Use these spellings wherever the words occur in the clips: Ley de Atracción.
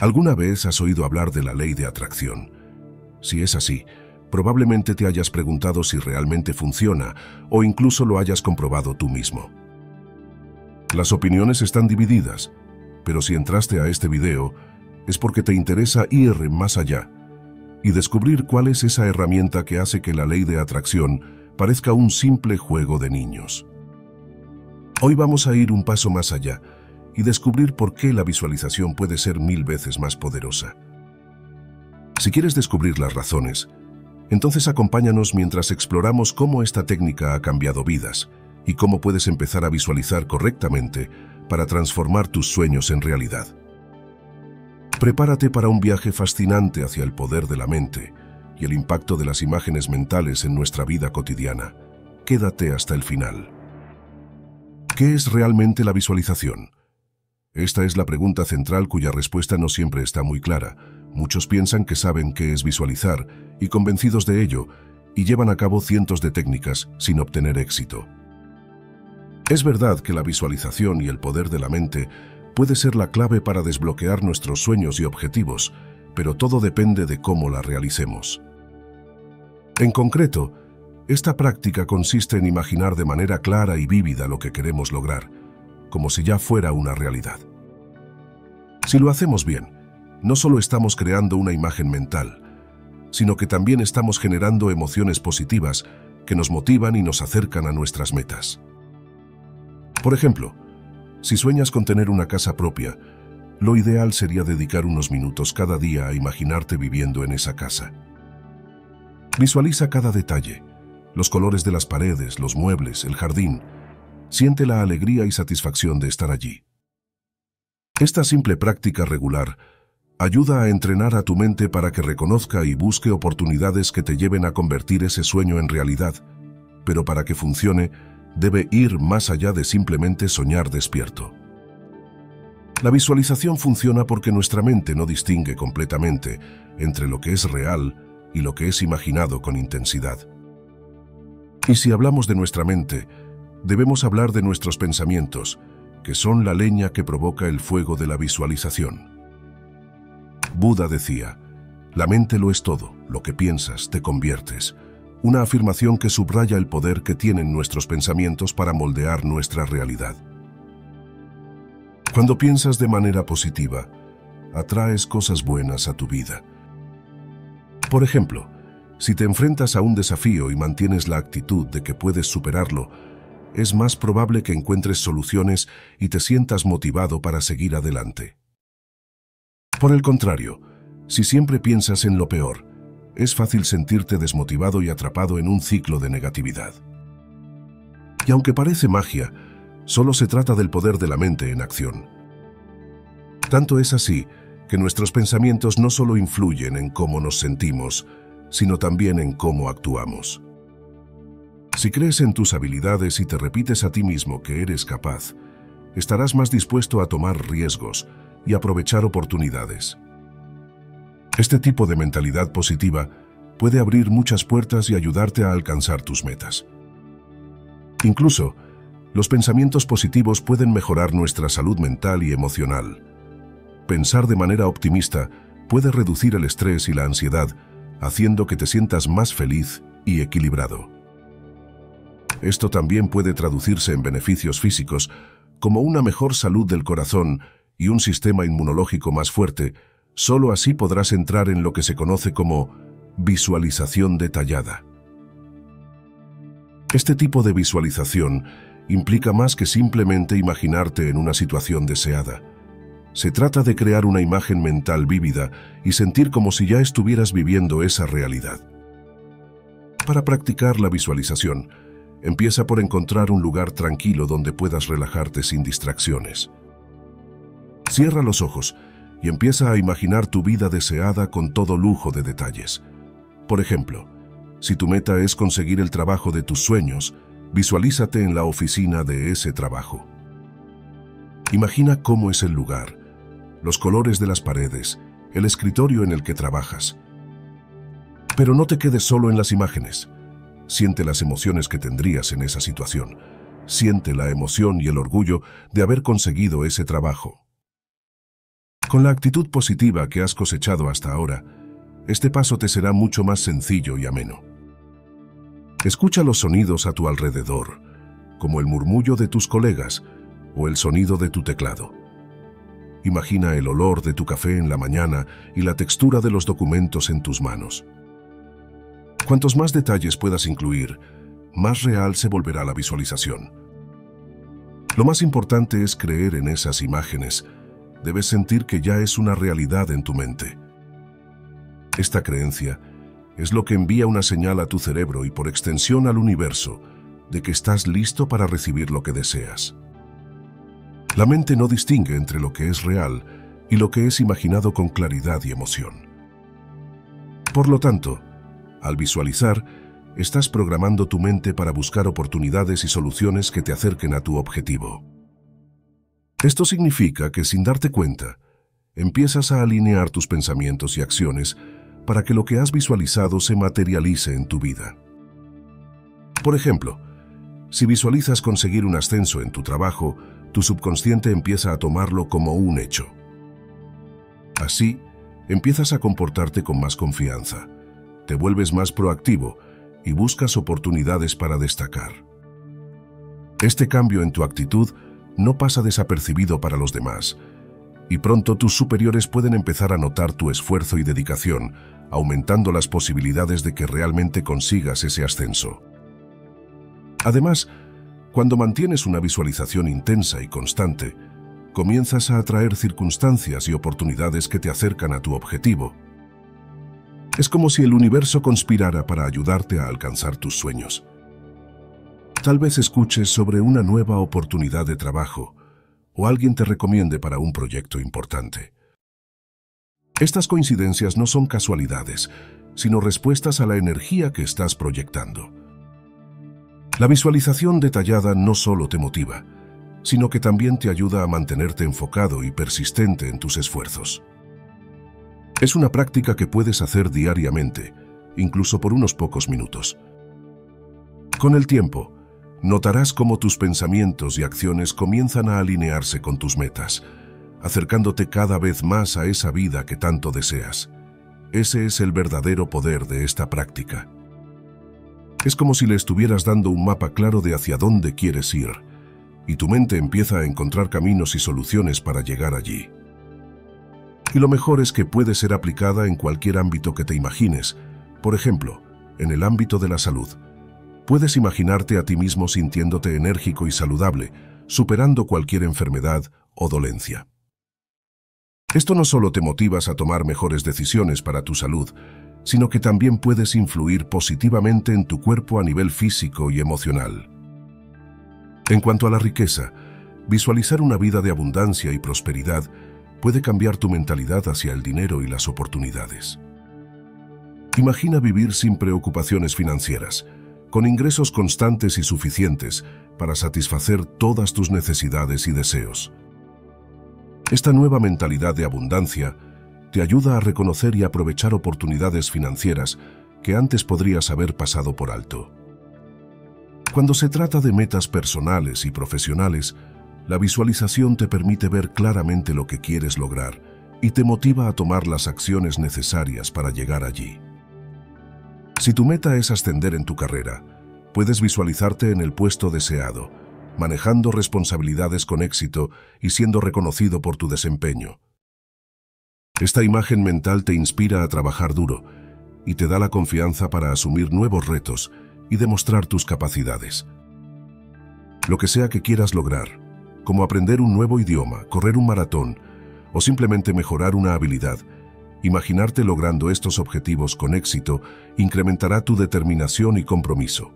¿Alguna vez has oído hablar de la ley de atracción? Si es así, probablemente te hayas preguntado si realmente funciona o incluso lo hayas comprobado tú mismo. Las opiniones están divididas, pero si entraste a este video es porque te interesa ir más allá y descubrir cuál es esa herramienta que hace que la ley de atracción parezca un simple juego de niños. Hoy vamos a ir un paso más allá y descubrir por qué la visualización puede ser 1000 veces más poderosa. Si quieres descubrir las razones, entonces acompáñanos mientras exploramos cómo esta técnica ha cambiado vidas y cómo puedes empezar a visualizar correctamente para transformar tus sueños en realidad. Prepárate para un viaje fascinante hacia el poder de la mente y el impacto de las imágenes mentales en nuestra vida cotidiana. Quédate hasta el final. ¿Qué es realmente la visualización? Esta es la pregunta central cuya respuesta no siempre está muy clara. Muchos piensan que saben qué es visualizar y convencidos de ello, y llevan a cabo cientos de técnicas sin obtener éxito. Es verdad que la visualización y el poder de la mente puede ser la clave para desbloquear nuestros sueños y objetivos, pero todo depende de cómo la realicemos. En concreto, esta práctica consiste en imaginar de manera clara y vívida lo que queremos lograr, como si ya fuera una realidad. Si lo hacemos bien, no solo estamos creando una imagen mental, sino que también estamos generando emociones positivas que nos motivan y nos acercan a nuestras metas. Por ejemplo, si sueñas con tener una casa propia, lo ideal sería dedicar unos minutos cada día a imaginarte viviendo en esa casa. Visualiza cada detalle, los colores de las paredes, los muebles, el jardín. Siente la alegría y satisfacción de estar allí. Esta simple práctica regular ayuda a entrenar a tu mente para que reconozca y busque oportunidades que te lleven a convertir ese sueño en realidad, pero para que funcione, debe ir más allá de simplemente soñar despierto. La visualización funciona porque nuestra mente no distingue completamente entre lo que es real y lo que es imaginado con intensidad. Y si hablamos de nuestra mente, debemos hablar de nuestros pensamientos, que son la leña que provoca el fuego de la visualización. Buda decía, la mente lo es todo, lo que piensas te conviertes. Una afirmación que subraya el poder que tienen nuestros pensamientos para moldear nuestra realidad. Cuando piensas de manera positiva, atraes cosas buenas a tu vida. Por ejemplo, si te enfrentas a un desafío y mantienes la actitud de que puedes superarlo, es más probable que encuentres soluciones y te sientas motivado para seguir adelante. Por el contrario, si siempre piensas en lo peor, es fácil sentirte desmotivado y atrapado en un ciclo de negatividad. Y aunque parece magia, solo se trata del poder de la mente en acción. Tanto es así que nuestros pensamientos no solo influyen en cómo nos sentimos, sino también en cómo actuamos. Si crees en tus habilidades y te repites a ti mismo que eres capaz, estarás más dispuesto a tomar riesgos y aprovechar oportunidades. Este tipo de mentalidad positiva puede abrir muchas puertas y ayudarte a alcanzar tus metas. Incluso, los pensamientos positivos pueden mejorar nuestra salud mental y emocional. Pensar de manera optimista puede reducir el estrés y la ansiedad, haciendo que te sientas más feliz y equilibrado. Esto también puede traducirse en beneficios físicos, como una mejor salud del corazón y un sistema inmunológico más fuerte. Solo así podrás entrar en lo que se conoce como visualización detallada. Este tipo de visualización implica más que simplemente imaginarte en una situación deseada. Se trata de crear una imagen mental vívida y sentir como si ya estuvieras viviendo esa realidad. Para practicar la visualización, empieza por encontrar un lugar tranquilo donde puedas relajarte sin distracciones. Cierra los ojos y empieza a imaginar tu vida deseada con todo lujo de detalles. Por ejemplo, si tu meta es conseguir el trabajo de tus sueños, visualízate en la oficina de ese trabajo. Imagina cómo es el lugar, los colores de las paredes, el escritorio en el que trabajas. Pero no te quedes solo en las imágenes. Siente las emociones que tendrías en esa situación. Siente la emoción y el orgullo de haber conseguido ese trabajo. Con la actitud positiva que has cosechado hasta ahora, este paso te será mucho más sencillo y ameno. Escucha los sonidos a tu alrededor, como el murmullo de tus colegas o el sonido de tu teclado. Imagina el olor de tu café en la mañana y la textura de los documentos en tus manos. Cuantos más detalles puedas incluir, más real se volverá la visualización. Lo más importante es creer en esas imágenes. Debes sentir que ya es una realidad en tu mente. Esta creencia es lo que envía una señal a tu cerebro y por extensión al universo de que estás listo para recibir lo que deseas. La mente no distingue entre lo que es real y lo que es imaginado con claridad y emoción. Por lo tanto, al visualizar, estás programando tu mente para buscar oportunidades y soluciones que te acerquen a tu objetivo. Esto significa que, sin darte cuenta, empiezas a alinear tus pensamientos y acciones para que lo que has visualizado se materialice en tu vida. Por ejemplo, si visualizas conseguir un ascenso en tu trabajo, tu subconsciente empieza a tomarlo como un hecho. Así, empiezas a comportarte con más confianza, te vuelves más proactivo y buscas oportunidades para destacar. Este cambio en tu actitud no pasa desapercibido para los demás, y pronto tus superiores pueden empezar a notar tu esfuerzo y dedicación, aumentando las posibilidades de que realmente consigas ese ascenso. Además, cuando mantienes una visualización intensa y constante, comienzas a atraer circunstancias y oportunidades que te acercan a tu objetivo. Es como si el universo conspirara para ayudarte a alcanzar tus sueños. Tal vez escuches sobre una nueva oportunidad de trabajo o alguien te recomiende para un proyecto importante. Estas coincidencias no son casualidades, sino respuestas a la energía que estás proyectando. La visualización detallada no solo te motiva, sino que también te ayuda a mantenerte enfocado y persistente en tus esfuerzos. Es una práctica que puedes hacer diariamente, incluso por unos pocos minutos. Con el tiempo, notarás cómo tus pensamientos y acciones comienzan a alinearse con tus metas, acercándote cada vez más a esa vida que tanto deseas. Ese es el verdadero poder de esta práctica. Es como si le estuvieras dando un mapa claro de hacia dónde quieres ir, y tu mente empieza a encontrar caminos y soluciones para llegar allí. Y lo mejor es que puede ser aplicada en cualquier ámbito que te imagines. Por ejemplo, en el ámbito de la salud. Puedes imaginarte a ti mismo sintiéndote enérgico y saludable, superando cualquier enfermedad o dolencia. Esto no solo te motivas a tomar mejores decisiones para tu salud, sino que también puedes influir positivamente en tu cuerpo a nivel físico y emocional. En cuanto a la riqueza, visualizar una vida de abundancia y prosperidad puede cambiar tu mentalidad hacia el dinero y las oportunidades. Imagina vivir sin preocupaciones financieras, con ingresos constantes y suficientes para satisfacer todas tus necesidades y deseos. Esta nueva mentalidad de abundancia te ayuda a reconocer y aprovechar oportunidades financieras que antes podrías haber pasado por alto. Cuando se trata de metas personales y profesionales, la visualización te permite ver claramente lo que quieres lograr y te motiva a tomar las acciones necesarias para llegar allí. Si tu meta es ascender en tu carrera, puedes visualizarte en el puesto deseado, manejando responsabilidades con éxito y siendo reconocido por tu desempeño. Esta imagen mental te inspira a trabajar duro y te da la confianza para asumir nuevos retos y demostrar tus capacidades. Lo que sea que quieras lograr, como aprender un nuevo idioma, correr un maratón o simplemente mejorar una habilidad, imaginarte logrando estos objetivos con éxito incrementará tu determinación y compromiso.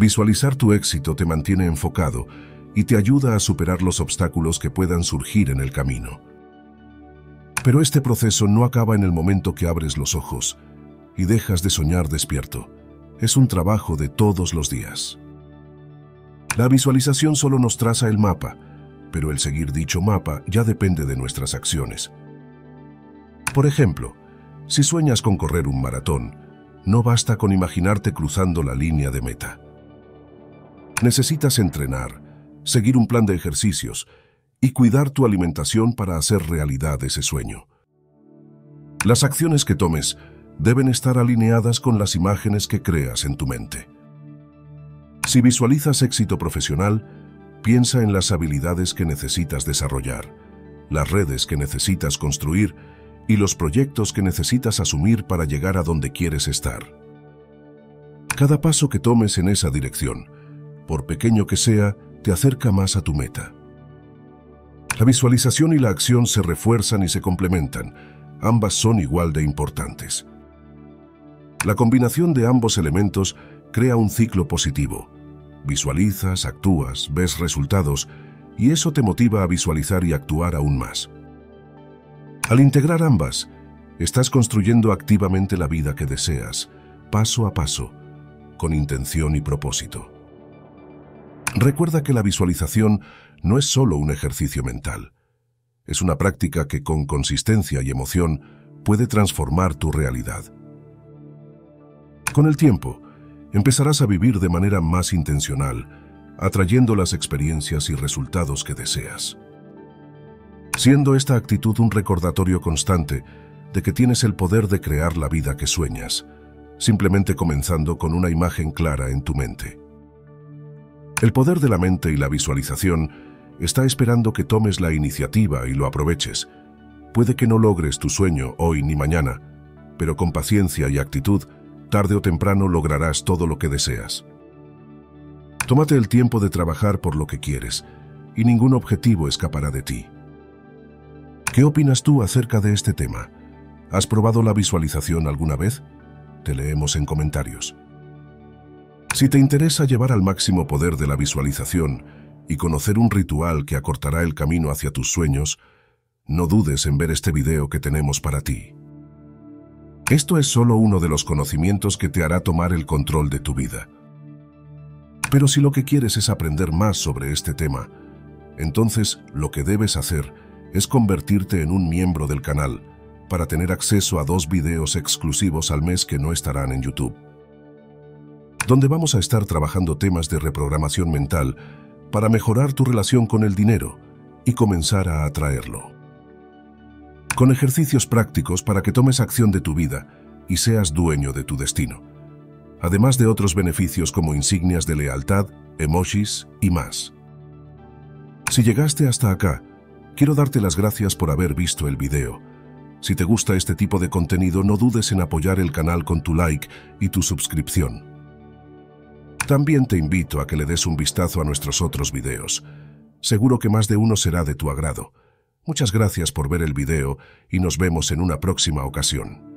Visualizar tu éxito te mantiene enfocado y te ayuda a superar los obstáculos que puedan surgir en el camino. Pero este proceso no acaba en el momento que abres los ojos y dejas de soñar despierto. Es un trabajo de todos los días. La visualización solo nos traza el mapa, pero el seguir dicho mapa ya depende de nuestras acciones. Por ejemplo, si sueñas con correr un maratón, no basta con imaginarte cruzando la línea de meta. Necesitas entrenar, seguir un plan de ejercicios y cuidar tu alimentación para hacer realidad ese sueño. Las acciones que tomes deben estar alineadas con las imágenes que creas en tu mente. Si visualizas éxito profesional, piensa en las habilidades que necesitas desarrollar, las redes que necesitas construir y los proyectos que necesitas asumir para llegar a donde quieres estar. Cada paso que tomes en esa dirección, por pequeño que sea, te acerca más a tu meta. La visualización y la acción se refuerzan y se complementan. Ambas son igual de importantes. La combinación de ambos elementos crea un ciclo positivo. Visualizas, actúas, ves resultados, y eso te motiva a visualizar y actuar aún más. Al integrar ambas, estás construyendo activamente la vida que deseas, paso a paso, con intención y propósito. Recuerda que la visualización no es solo un ejercicio mental. Es una práctica que con consistencia y emoción puede transformar tu realidad. Con el tiempo, empezarás a vivir de manera más intencional, atrayendo las experiencias y resultados que deseas. Siendo esta actitud un recordatorio constante de que tienes el poder de crear la vida que sueñas, simplemente comenzando con una imagen clara en tu mente. El poder de la mente y la visualización está esperando que tomes la iniciativa y lo aproveches. Puede que no logres tu sueño hoy ni mañana, pero con paciencia y actitud, tarde o temprano lograrás todo lo que deseas. Tómate el tiempo de trabajar por lo que quieres, y ningún objetivo escapará de ti. ¿Qué opinas tú acerca de este tema? ¿Has probado la visualización alguna vez? Te leemos en comentarios. Si te interesa llevar al máximo poder de la visualización y conocer un ritual que acortará el camino hacia tus sueños, no dudes en ver este video que tenemos para ti. Esto es solo uno de los conocimientos que te hará tomar el control de tu vida. Pero si lo que quieres es aprender más sobre este tema, entonces lo que debes hacer es convertirte en un miembro del canal para tener acceso a 2 videos exclusivos al mes que no estarán en YouTube, donde vamos a estar trabajando temas de reprogramación mental para mejorar tu relación con el dinero y comenzar a atraerlo. Con ejercicios prácticos para que tomes acción de tu vida y seas dueño de tu destino, además de otros beneficios como insignias de lealtad, emojis y más. Si llegaste hasta acá, quiero darte las gracias por haber visto el video. Si te gusta este tipo de contenido, no dudes en apoyar el canal con tu like y tu suscripción. También te invito a que le des un vistazo a nuestros otros videos. Seguro que más de uno será de tu agrado. Muchas gracias por ver el video y nos vemos en una próxima ocasión.